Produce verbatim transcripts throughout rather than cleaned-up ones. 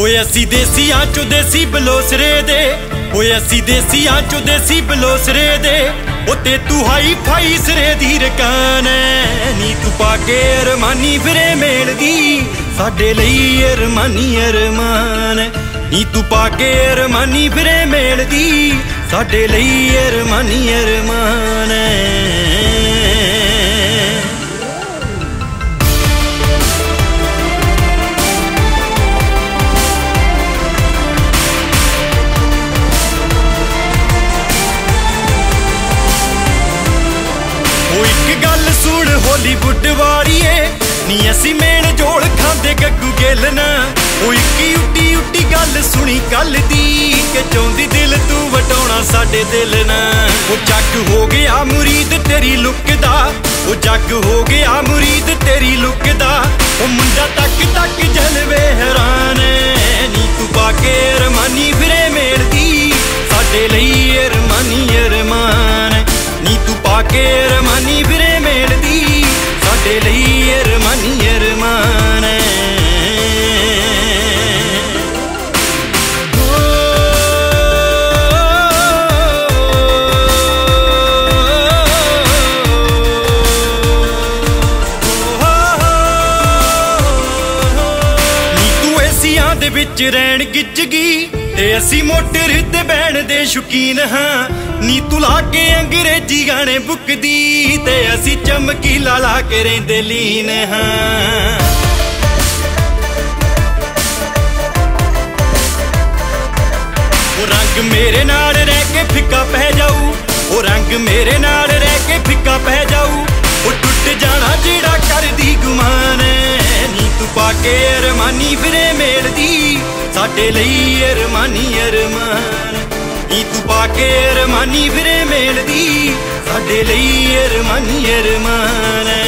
ओए असी देसियां चो देसी बलोसरे दे, ओए असी देसियां चो देसी बलोसरे दे। ओ ते तू हाई फाई सरे दी रकान ऐ नी, तू पाके अरमानी फिरे मेल दी साडे लई अरमानी अरमान नी, तू पाके अरमानी फिरे मेल दी साडे लई अरमानी अरमान ऐ। हॉलीवुड वारिए नी असी मेन जोड़ खांदे गग्गू गेलना, ओ इक्की उट्टी उट्टी गल सुनी कल दी के चौंदी दिल तू वटाउणा साडे दिल ना। ओ जग हो गया मुरीद तेरी लुक दा, ओ जग हो गया मुरीद तेरी लुक दा। ओ मुंडा तक तक जलवे हैरान ऐ नी, तू पाके अरमानी फिरे मेल दी साडे लई अरमानी अरमान नी, तू पाके अरमानी फिरे मेल दी साडे लई अरमानी अरमान ऐ। नी तू एसियां दे विच रैण गिज्जगी ते असी मोटर ते बैण दे शौकीन हां नी, तू लाके अंग्रेजी गाने बुकदी ते असी चमकी लाला के रेंदे लीन हां। ओ रंग मेरे नाल रह के फिक्का पै जाऊ, ओ रंग मेरे नाल रह के फिक्का पै जाऊ। ओ टुट जाना जेड़ा करदी गुमान ऐ नी, तू पाके अरमानी फिरे मेल दी साडे लई अरमानी अरमान नी, तू पाके अरमानी फिरे मेल दी साडे लई अरमानी अरमान ऐ।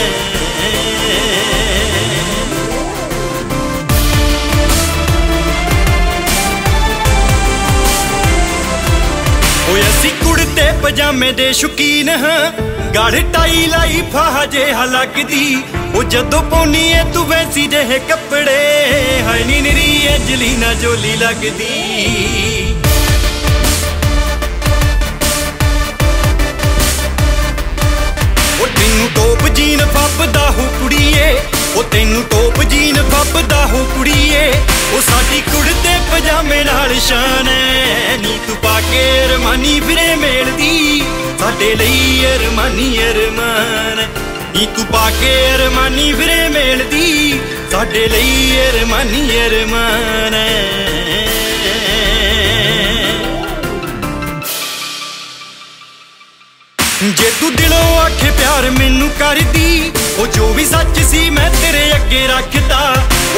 ओ असी कुड़ते पजामे दे शौकीन हां, गल टाई लाई फाहा जे हलक दी। ओ जदों पौनी ऐ तू वैसी जेहे कपड़े हाय नी निरी एंजलीना जोली लगदी। टोप जीन फपदा हो कुड़िए, ओ तेनू टोप जीन फपदा हो कुड़िए। ओ साडी कुड़ते पजामे नाल शान ऐ नी, तू पाके अरमानी फिरे मेल दी साडे लई अरमानी अरमान नी, तू पाके अरमानी फिरे मेल दी साडे लई अरमानी अरमान ऐ। जे तू दिलों आखे प्यार मैनू कर दी, ओ जो भी सच सी मैं तेरे अगे रखता।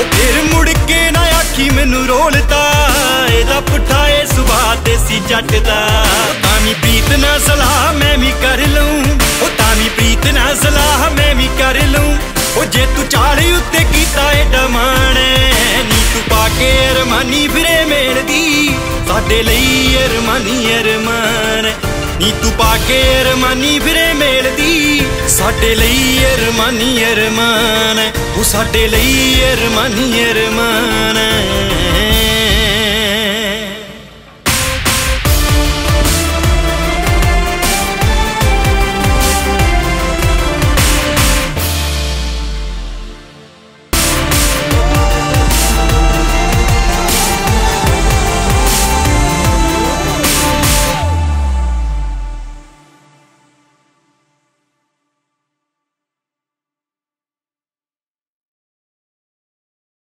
ओ फिर मुड़ के ना आखी मैनू रोलता, एदा पुट्ठा ए सुभाऽ देसी जट दा। तामी प्रीत ना सलाह मैं भी कर लूं, ओ तामी प्रीत ना सलाह मैं भी कर लूं। ओ जे तू चाले उत्ते कीता एडा मान ऐ नी, तू पाके अरमानी फिरे मेल दी साडे लई अरमानी अरमान नी, तू पाके अरमानी फिरे मेल दी साडे लई अरमानी अरमान, तू साडे लई अरमानी अरमान।